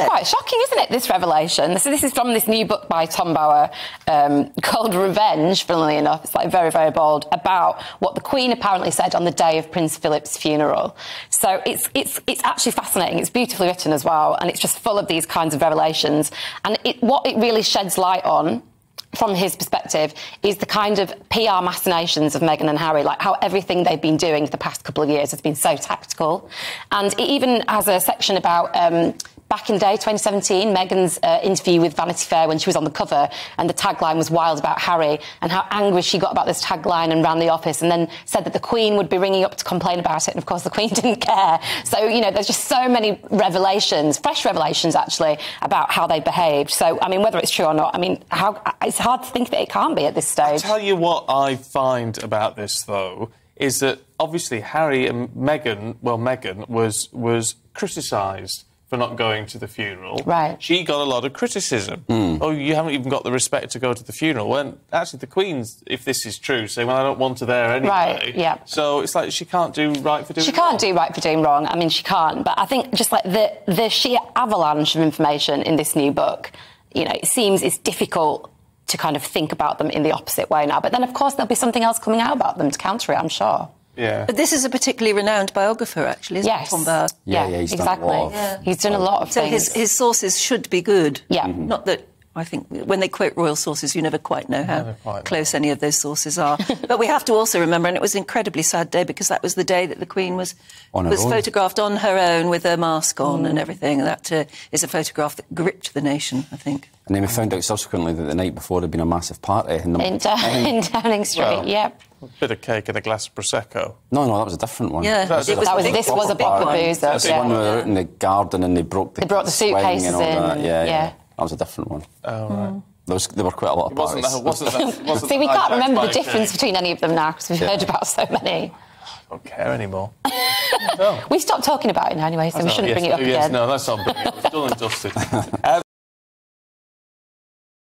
Quite shocking, isn't it, this revelation? So this is from this new book by Tom Bower called Revenge, funnily enough. It's like very, very bold, about what the Queen apparently said on the day of Prince Philip's funeral. So it's actually fascinating. It's beautifully written as well, and it's just full of these kinds of revelations. And what it really sheds light on, from his perspective, is the kind of PR machinations of Meghan and Harry, like how everything they've been doing for the past couple of years has been so tactical. And it even has a section about... back in the day, 2017, Meghan's interview with Vanity Fair when she was on the cover, and the tagline was wild about Harry and how angry she got about this tagline and ran the office, and then said that the Queen would be ringing up to complain about it, and of course the Queen didn't care. So, you know, there's just so many revelations, fresh revelations actually, about how they behaved. So, I mean, whether it's true or not, I mean, it's hard to think that it can't be at this stage. I'll tell you what I find about this, though, is that obviously Harry and Meghan, well, Meghan was criticised for not going to the funeral. Right. She got a lot of criticism. Mm. Oh, you haven't even got the respect to go to the funeral. When actually the Queen's, if this is true, saying, well, I don't want her there anyway. Right, yeah. So it's like she can't do right for doing wrong. She can't do right for doing wrong. I mean, she can't. But I think just like the sheer avalanche of information in this new book, you know, it seems it's difficult to kind of think about them in the opposite way now. But then, of course, there'll be something else coming out about them to counter it, I'm sure. Yeah. But this is a particularly renowned biographer, actually, isn't it, Tom Bower? Yeah, yeah, he's exactly. Done a lot of, yeah. He's done a lot of things. So his sources should be good. Yeah. Mm-hmm. Not that, I think, when they quote royal sources, you never quite know how close any of those sources are. But we have to also remember, and it was an incredibly sad day, because that was the day that the Queen was photographed on her own with her mask on and everything. And that is a photograph that gripped the nation, I think. And then we found out subsequently that the night before there'd been a massive party in Downing Street, well, yep. A bit of cake and a glass of Prosecco. No, that was a different one. Yeah, this was a big booze, though. That's the one we were out in the garden and they brought the suitcases in. Yeah, yeah, that was a different one. Oh, right. There were quite a lot of parties. Wasn't see, we can't remember the difference between any of them now, because we've heard about so many. I don't care anymore. No. We stopped talking about it now anyway, so we shouldn't bring it up again. No, that's not brilliant. It's done and dusted.